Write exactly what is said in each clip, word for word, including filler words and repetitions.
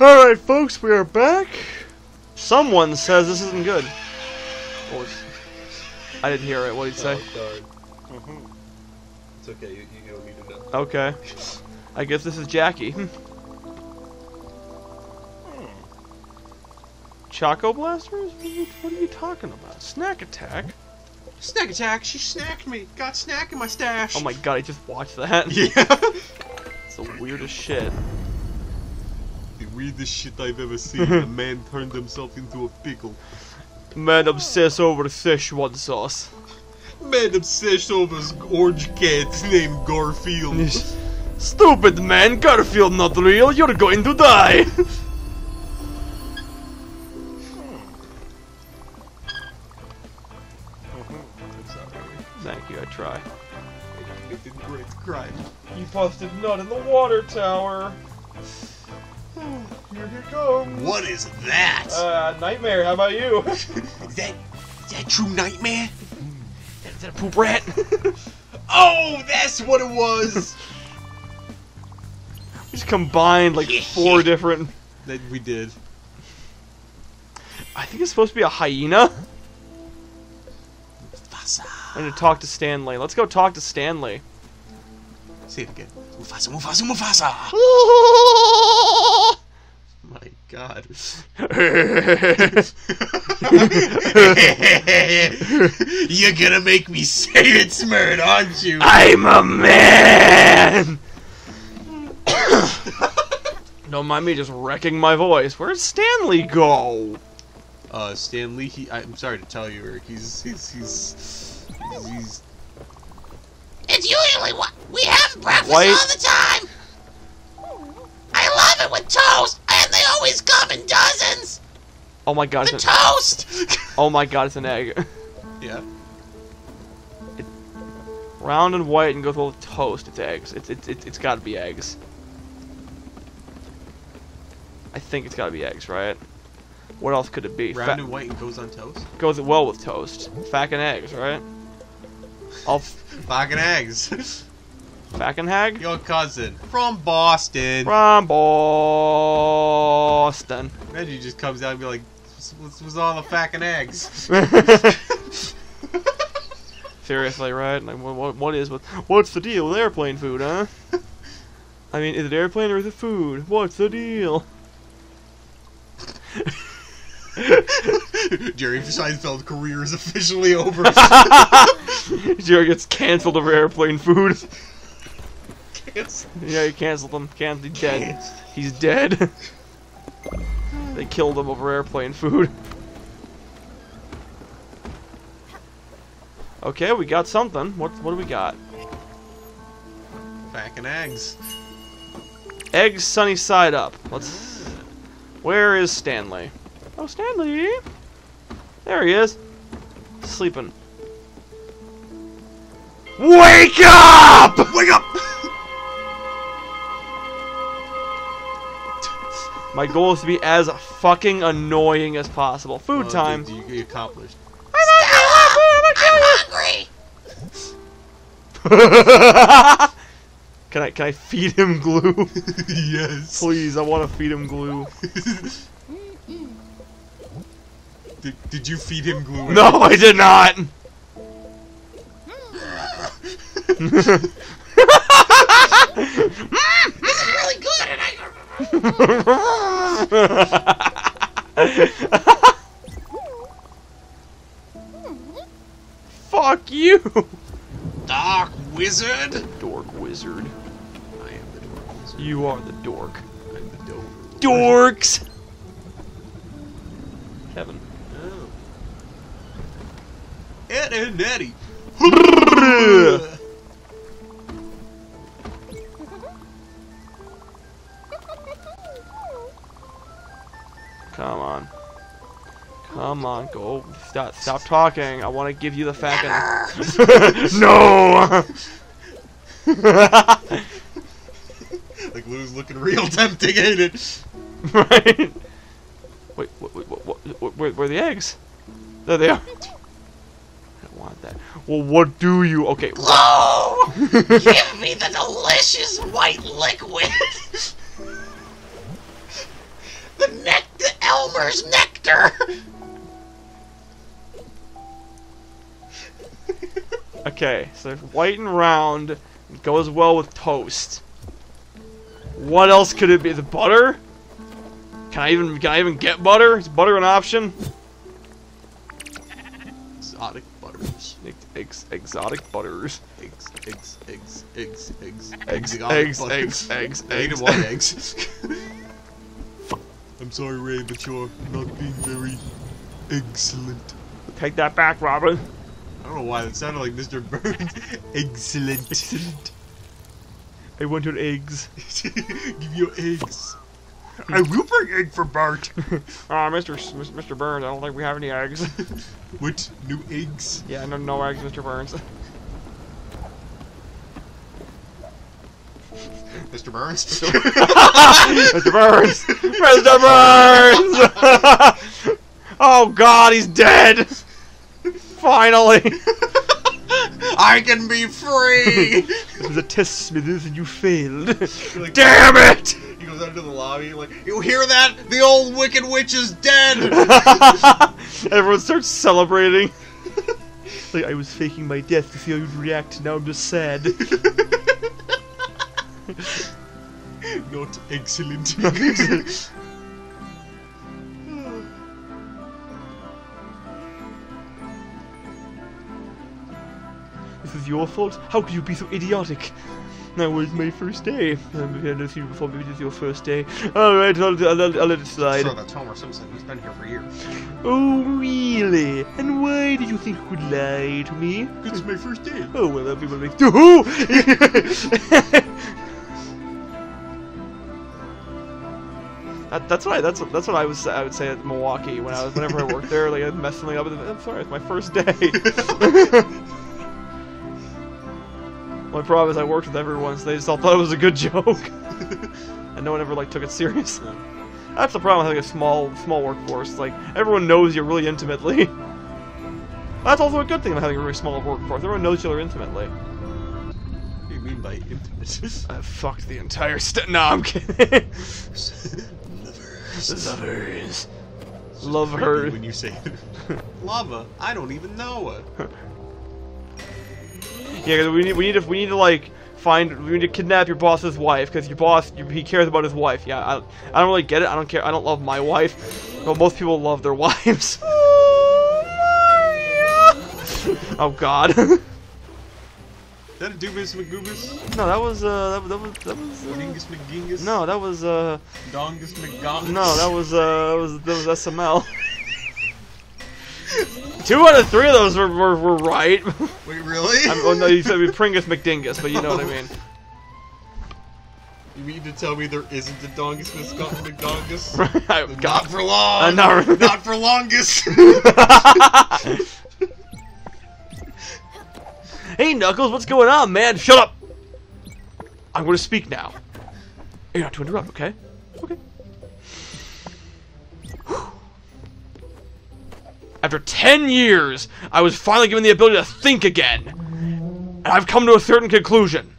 Alright folks, we are back. Someone says this isn't good. What was... I didn't hear it, what did he say? Oh, mm-hmm. It's okay, you, you don't need to know. Okay. I guess this is Jackie. Hmm. Choco Blasters? What are, you, what are you talking about? Snack attack? Snack attack? She snacked me! Got snack in my stash! Oh my god, I just watched that. Yeah! It's the weirdest shit. The weirdest shit I've ever seen. A man turned himself into a pickle. Man obsessed over Szechuan sauce. Man obsessed over orange cat named Garfield. Stupid man, Garfield not real, you're going to die! Thank you, I try. I committed great crime. You busted nut in the water tower. Here you go. What is that? Uh, nightmare. How about you? is that is that true nightmare? Is that a poop rat? Oh, that's what it was. We just combined like four different. That we did. I think it's supposed to be a hyena. Mufasa. I'm gonna talk to Stanley. Let's go talk to Stanley. See it again. Mufasa, Mufasa, Mufasa! My God! You're gonna make me say it, Smurd, aren't you? I'm a man. Don't mind me just wrecking my voice. Where'd Stanley go? Uh, Stanley. He. I'm sorry to tell you, Eric. He's. He's. He's. he's, he's It's usually what we have breakfast White. all the time. I love it with toast, and they always come in dozens. Oh my god! The it's toast. An... Oh my god! It's an egg. Yeah. It... Round and white, and goes with toast. It's eggs. It's it's it's, it's got to be eggs. I think it's got to be eggs, right? What else could it be? Round Fat... and white, and goes on toast. Goes well with toast. Fack and eggs, right? I'll fucking eggs. Fucking hag? Your cousin. From Boston. From Boston. Reggie just comes out and be like, this was all the fucking eggs. Seriously, right? Like, what, what is, what, what's the deal with airplane food, huh? I mean, is it airplane or is it food? What's the deal? Jerry Seinfeld's career is officially over. Jerry gets canceled over airplane food. Cancel. Yeah, he canceled him. Canceled. He's dead. Canceled. He's dead. They killed him over airplane food. Okay, we got something. What? What do we got? Fucking eggs. Eggs, sunny side up. Let's. Where is Stanley? Oh, Stanley! There he is. Sleeping. Wake up! Wake up! My goal is to be as fucking annoying as possible. Food well, time. You, you accomplished. I'm hungry! Can I can I feed him glue? Yes. Please, I want to feed him glue. Did, did you feed him glue? No, I did not! This is really good and I... Fuck you! Dark wizard? Dork wizard. I am the dork wizard. You are the dork. I'm the dork. Dorks! Kevin. Ed and Eddie. Come on. Come on, go. Stop, stop talking. I want to give you the fact. No! Like, Lou's looking real tempting, ain't it? Right? Wait, wait, wait, wait, wait, where are the eggs? There they are. Want that. Well, what do you... Okay. Whoa! Give me the delicious white liquid! the neck, the Elmer's nectar. Okay, so white and round goes well with toast. What else could it be? The butter? Can I even can I even get butter? Is butter an option? Exotic butters. Ex exotic butters. Eggs. Eggs. Eggs. Eggs. Eggs. Eggs. Eggs. Eggs. Eggs. Eggs. Eggs. I'm sorry, Ray, but you're not being very excellent. Take that back, Robin. I don't know why that sounded like Mister Burns. Excellent. Excellent. I want your eggs. Give your eggs. I will bring egg for Bart. Ah, uh, Mister Mister Burns, I don't think we have any eggs. What? New eggs? Yeah, no, no eggs, Mister Burns. Mister Burns. Mister Burns. Mister Burns. Oh God, he's dead. Finally! I can be free! It was a test, Smithers, and you failed. Like, damn it! He goes out into the lobby, like, you hear that? The old Wicked Witch is dead! Everyone starts celebrating. Like, I was faking my death to see how you'd react, now I'm just sad. Not excellent. Not excellent. Is your fault? How could you be so idiotic? That was my first day. Um, I never seen you before. Maybe it was your first day. All right, I'll, I'll, I'll, I'll let it slide. Sure, that's Homer Simpson. He's been here for years. Oh, really? And why did you think you could lie to me? Because it's my first day. Oh, well, everyone makes... Who? that, that's what I. That's what, that's what I was. I would say at Milwaukee when I was. Whenever I worked there, like I'd mess something up. And I'm sorry, it's my first day. My problem is I worked with everyone, so they just all thought it was a good joke, and no one ever like took it seriously. That's the problem with like, a small, small workforce. Like everyone knows you really intimately. That's also a good thing about having a really small workforce. Everyone knows each other intimately. What do you mean by intimate? I fucked the entire st- No, I'm kidding. Lovers. Lovers. Lovers. When you say lava, I don't even know it. Yeah, cause we need we need to we need to like find we need to kidnap your boss's wife because your boss you, he cares about his wife. Yeah, I, I don't really get it. I don't care. I don't love my wife, but most people love their wives. Oh God. Is that a Doobus McGoobus? No, that was uh that, that was that was. Uh, Dingus McGingus. No, that was uh. Dongus McDongus. No, that was uh that was that was S M L. Two out of three of those were, were, were right. Wait, really? I'm, oh no, you said Pringus McDingus, but you know what I mean. You mean to tell me there isn't a Dongus McDongus? Right, not for long! Uh, not, really. Not for longest! Hey Knuckles, what's going on, man? Shut up! I'm gonna speak now. You're not to interrupt, okay? Okay. After ten years, I was finally given the ability to think again. And I've come to a certain conclusion.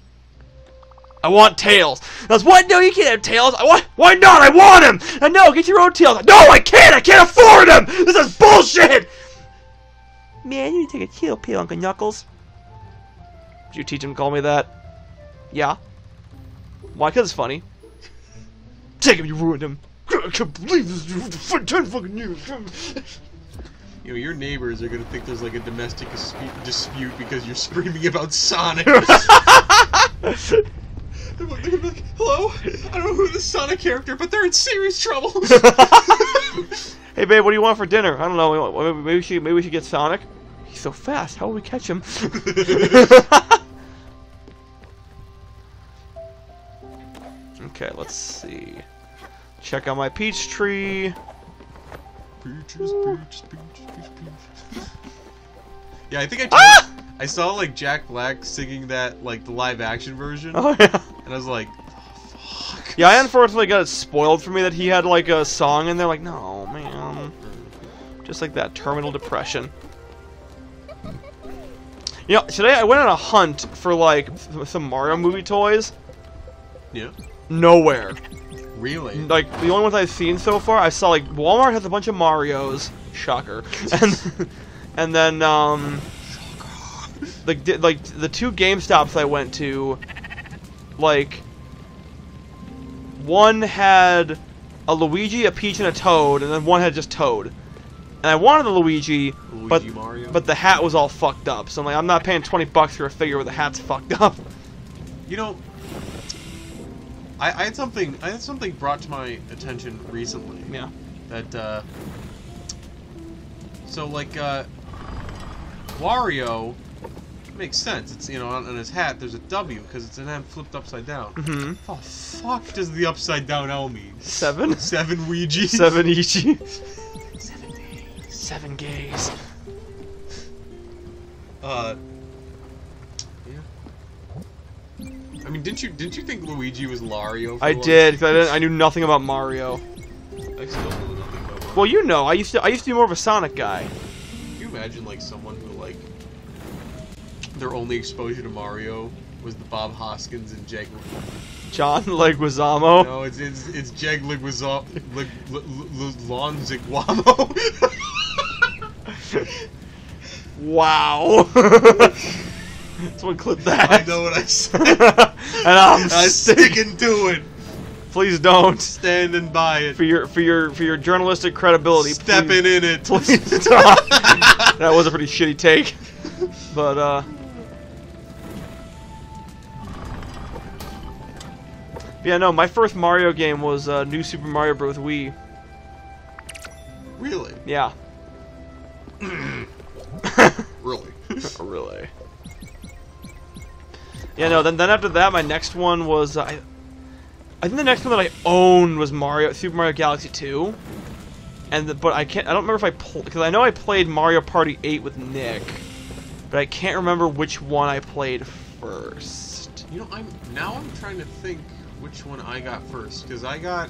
I want tails. And I was, what? No, you can't have tails. I want, why not? I want him. And no, get your own tails. No, I can't. I can't afford him. This is bullshit. Man, you need to take a chill pill, Uncle Knuckles. Did you teach him to call me that? Yeah. Why? Because it's funny. Take him, you ruined him. I can't believe this. ten fucking years. You know, your neighbors are gonna think there's like a domestic dispute because you're screaming about Sonic. They're gonna be like, hello? I don't know who the Sonic character, but they're in serious trouble. Hey babe, what do you want for dinner? I don't know. Maybe we should, maybe we should get Sonic. He's so fast. How will we catch him? Okay, let's see. Check out my peach tree. Peaches, peaches, peaches, peaches, peaches. Yeah, I think I ah! I saw like Jack Black singing that like the live action version. Oh yeah. And I was like, oh, fuck. Yeah, I unfortunately got it spoiled for me that he had like a song in there. Like, no man, just like that terminal depression. You know, today I went on a hunt for like some Mario movie toys. Yeah. Nowhere. Really? Like, the only ones I've seen so far, I saw, like, Walmart has a bunch of Marios. Shocker. And, and then, um... like, di like, the two GameStops I went to, like... one had a Luigi, a Peach, and a Toad, and then one had just Toad. And I wanted the Luigi, Luigi but, Mario. but the hat was all fucked up. So I'm like, I'm not paying twenty bucks for a figure where the hat's fucked up. You know... I, I had something. I had something brought to my attention recently. Yeah. That. Uh, so like, uh, Wario makes sense. It's you know on, on his hat there's a W because it's an M flipped upside down. Mm-hmm. Oh fuck! Does the upside down L mean seven? Seven Ouija. Seven Ouija. Seven days. Seven gays. Uh. I mean, didn't you didn't you think Luigi was Lario? For I did, because I didn't, I knew nothing about Mario. I still knew nothing about Mario. Well, you know, I used to I used to be more of a Sonic guy. Can you imagine like someone who like their only exposure to Mario was the Bob Hoskins and Jack John Leguizamo? No, it's it's it's Jack Leguizamo. Leg, le, le, wow. Someone clip that. I know what I said. And I'm, I'm sticking to it. Please don't. Standing by it. For your for your for your journalistic credibility. Stepping please, in it. Please stop. That was a pretty shitty take. But uh yeah, no, my first Mario game was uh, New Super Mario Bros. Wii. Really? Yeah. Really. Really. Yeah, no, then, then after that, my next one was, uh, I, I think the next one that I owned was Mario, Super Mario Galaxy two, and the, but I can't, I don't remember if I, because I know I played Mario Party eight with Nick, but I can't remember which one I played first. You know, I'm, now I'm trying to think which one I got first, because I got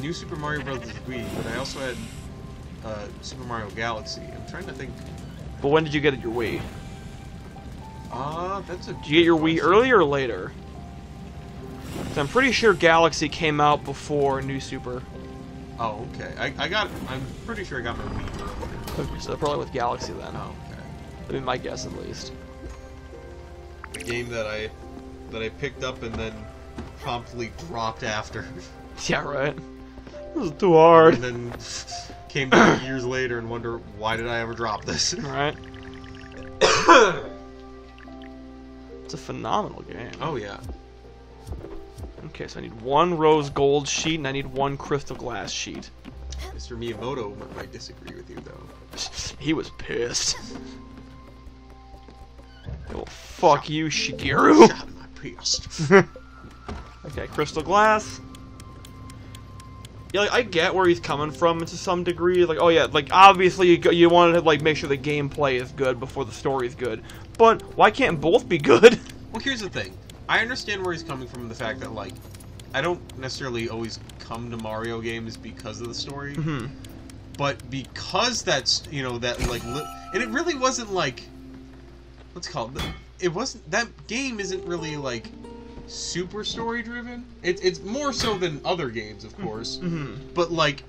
New Super Mario Bros. Wii, but I also had uh, Super Mario Galaxy. I'm trying to think. But when did you get it your Wii? Ah, uh, that's a. Did you get your Wii earlier or later? So I'm pretty sure Galaxy came out before New Super. Oh, okay. I, I got. I'm pretty sure I got my Wii earlier. Okay, so probably with Galaxy then. Oh, okay. That'd be my guess at least. A game that I, that I picked up and then promptly dropped after. Yeah, right. It was too hard. And then came back years later and wonder why did I ever drop this? Right. It's a phenomenal game. Oh, yeah. Okay, so I need one rose gold sheet, and I need one crystal glass sheet. Mister Miyamoto might disagree with you, though. He was pissed. Well, fuck Shot. you, Shigeru. Shot my pissed. Okay, crystal glass. Yeah, like, I get where he's coming from to some degree. Like, oh yeah, like obviously you, you want to like make sure the gameplay is good before the story's good. But why can't both be good? Well, here's the thing. I understand where he's coming from. The fact that like I don't necessarily always come to Mario games because of the story, mm-hmm. but because that's you know that like li and it really wasn't like what's it called it wasn't that game isn't really like. Super story driven. It, it's more so than other games, of course. Mm-hmm. But like,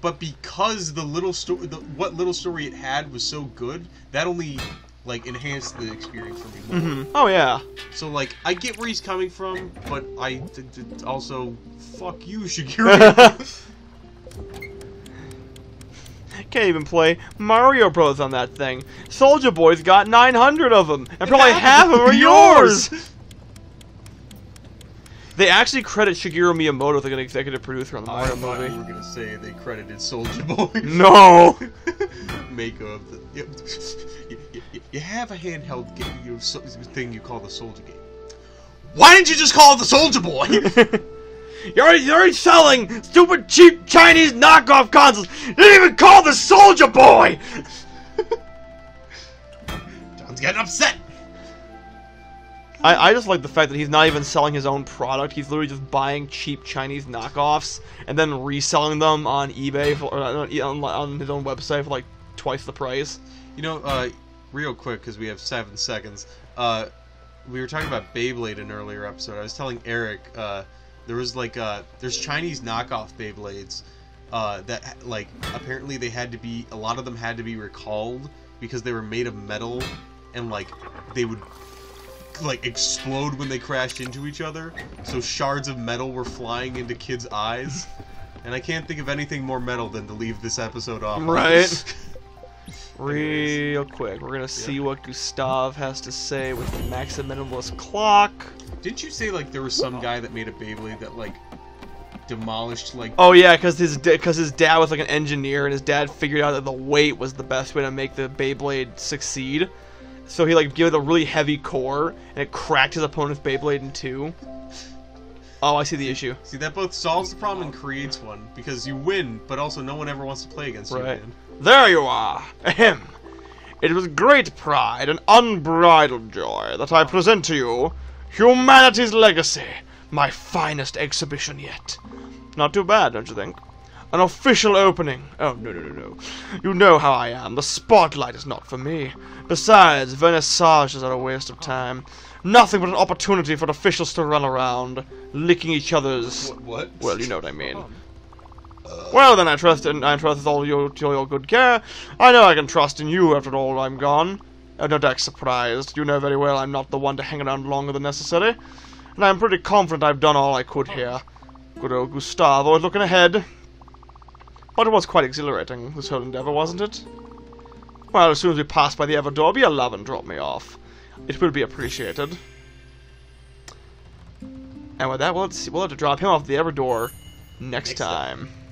but because the little story, the, what little story it had was so good, that only like enhanced the experience for me more. Mm-hmm. Oh yeah. So like, I get where he's coming from, but I d d also fuck you, Shigeru. Can't even play Mario Bros on that thing. Soldier Boy's got nine hundred of them, and probably half of them are yours. They actually credit Shigeru Miyamoto with like an executive producer on the Mario I thought movie. You were gonna say they credited Soldier Boy. No. Make of the you, you, you have a handheld game, you thing you call the Soldier Game. Why didn't you just call it the Soldier Boy? you're, already, you're already selling stupid cheap Chinese knockoff consoles. You didn't even call the Soldier Boy. John's getting upset. I, I just like the fact that he's not even selling his own product. He's literally just buying cheap Chinese knockoffs and then reselling them on eBay for, or on, on his own website for like twice the price. You know, uh, real quick because we have seven seconds. Uh, we were talking about Beyblade in an earlier episode. I was telling Eric uh, There was like uh there's Chinese knockoff Beyblades uh that like apparently they had to be a lot of them had to be recalled because they were made of metal and like they would like explode when they crashed into each other, so shards of metal were flying into kids' eyes. And I can't think of anything more metal than to leave this episode off. Right. Real quick, we're gonna yeah. see what Gustavo has to say with the Maximinimalist clock. Didn't you say like there was some guy that made a Beyblade that like demolished like? Oh yeah, because his because his dad was like an engineer, and his dad figured out that the weight was the best way to make the Beyblade succeed. So he like gave it a really heavy core, and it cracked his opponent's Beyblade in two. Oh, I see the issue. See, that both solves the problem and creates one, because you win, but also no one ever wants to play against right. you, man. There you are! Ahem! It was great pride and unbridled joy that I present to you Humanity's Legacy, my finest exhibition yet. Not too bad, don't you think? An official opening. Oh, no, no, no, no. You know how I am. The spotlight is not for me. Besides, vernissages are a waste of time. Nothing but an opportunity for officials to run around, licking each other's... What? what? Well, you know what I mean. Uh, well, then, I trust in I trust all your, your good care. I know I can trust in you after all I'm gone. Uh, don't act surprised. You know very well I'm not the one to hang around longer than necessary. And I'm pretty confident I've done all I could here. Good old Gustavo is looking ahead. But it was quite exhilarating, this whole endeavor, wasn't it? Well, as soon as we pass by the Everdoor, be a love and drop me off. It will be appreciated. And with that, we'll, we'll have to drop him off the Everdoor next, next time. time.